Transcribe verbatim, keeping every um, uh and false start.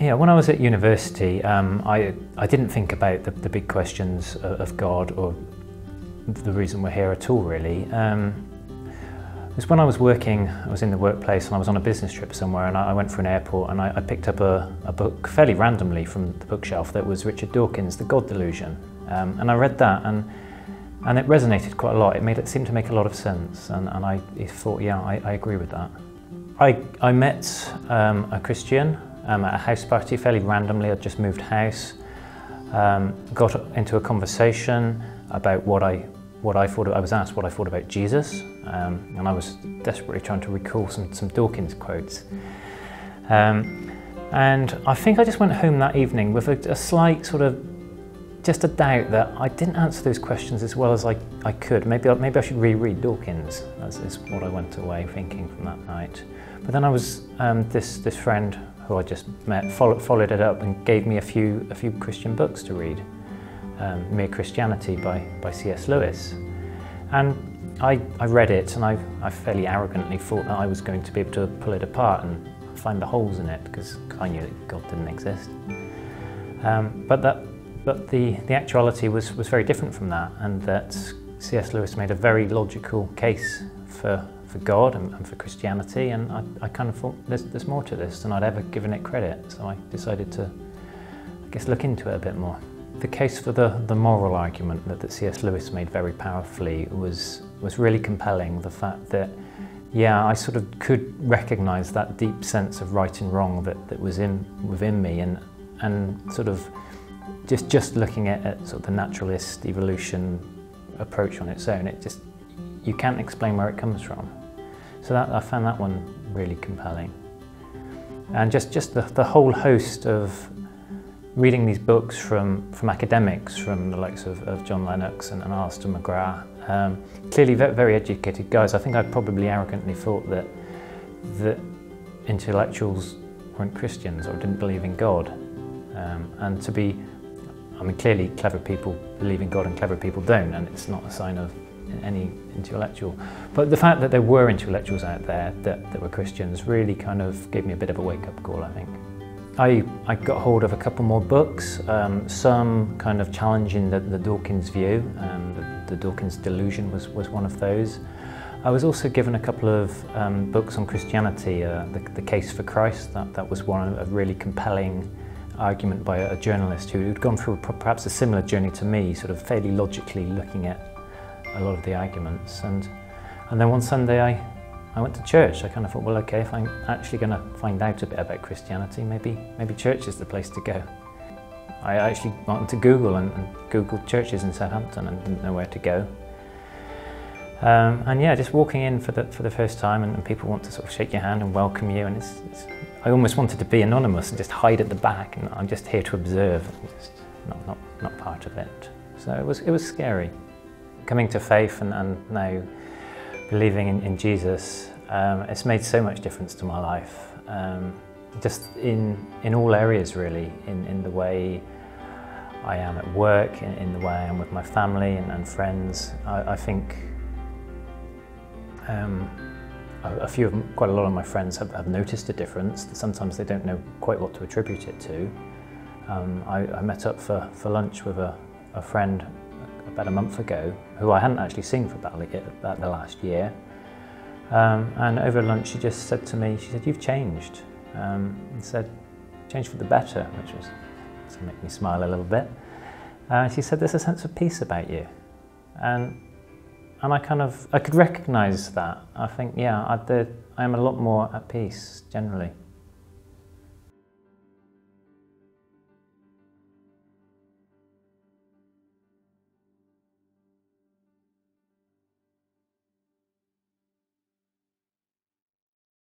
Yeah, when I was at university, um, I, I didn't think about the, the big questions of God or the reason we're here at all, really. Um, it was when I was working, I was in the workplace and I was on a business trip somewhere, and I, I went for an airport and I, I picked up a, a book fairly randomly from the bookshelf that was Richard Dawkins' The God Delusion. Um, and I read that and and it resonated quite a lot. It made it seemed to make a lot of sense, and, and I thought, yeah, I, I agree with that. I, I met um, a Christian um, at a house party fairly randomly. I'd just moved house, um, got into a conversation about what I what I thought. I was asked what I thought about Jesus, um, and I was desperately trying to recall some some Dawkins quotes. Um, and I think I just went home that evening with a, a slight sort of just a doubt that I didn't answer those questions as well as I, I could. Maybe I, maybe I should reread Dawkins. That's, that's what I went away thinking from that night. But then I was um, this this friend who I just met followed followed it up and gave me a few a few Christian books to read. Um, Mere Christianity by by C S Lewis, and I I read it, and I I fairly arrogantly thought that I was going to be able to pull it apart and find the holes in it because I knew that God didn't exist. Um, but that. But the, the actuality was, was very different from that, and that C S Lewis made a very logical case for, for God and, and for Christianity, and I, I kind of thought there's, there's more to this than I'd ever given it credit, so I decided to, I guess, look into it a bit more. The case for the, the moral argument that, that C S Lewis made very powerfully was, was really compelling, the fact that, yeah, I sort of could recognise that deep sense of right and wrong that, that was in, within me, and, and sort of Just, just looking at, at sort of the naturalist evolution approach on its own, it just, you can't explain where it comes from. So that, I found that one really compelling. And just, just the, the whole host of reading these books from, from academics, from the likes of, of John Lennox and, and Alister McGrath, um, clearly very, very educated guys. I think I probably arrogantly thought that, that intellectuals weren't Christians or didn't believe in God. Um, and to be I mean, clearly clever people believe in God and clever people don't, and it's not a sign of any intellectual. But the fact that there were intellectuals out there that, that were Christians really kind of gave me a bit of a wake-up call, I think. I, I got hold of a couple more books, um, some kind of challenging the, the Dawkins view, um, the, the Dawkins Delusion was, was one of those. I was also given a couple of um, books on Christianity, uh, the, the Case for Christ, that, that was one of a really compelling argument by a journalist who had gone through perhaps a similar journey to me, sort of fairly logically looking at a lot of the arguments. And and then one Sunday I, I went to church. I kind of thought, well, okay, if I'm actually going to find out a bit about Christianity, maybe maybe church is the place to go. I actually went to Google and, and Googled churches in Southampton and didn't know where to go. Um, and yeah, just walking in for the, for the first time, and, and people want to sort of shake your hand and welcome you, and it's, it's I almost wanted to be anonymous and just hide at the back, and I'm just here to observe, I'm just not, not, not part of it. So it was, it was scary. Coming to faith and, and now believing in, in Jesus, um, it's made so much difference to my life. Um, just in, in all areas really, in, in the way I am at work, in, in the way I am with my family and, and friends. I, I think um, A few of them, quite a lot of my friends have, have noticed a difference. Sometimes they don't know quite what to attribute it to. Um, I, I met up for, for lunch with a, a friend about a month ago who I hadn't actually seen for about, about the last year. Um, and over lunch she just said to me, she said, "You've changed." Um, and said, "Changed for the better," which was to make me smile a little bit. Uh, she said, "There's a sense of peace about you." And And I kind of, I could recognise that. I think, yeah, I, did, I am a lot more at peace, generally.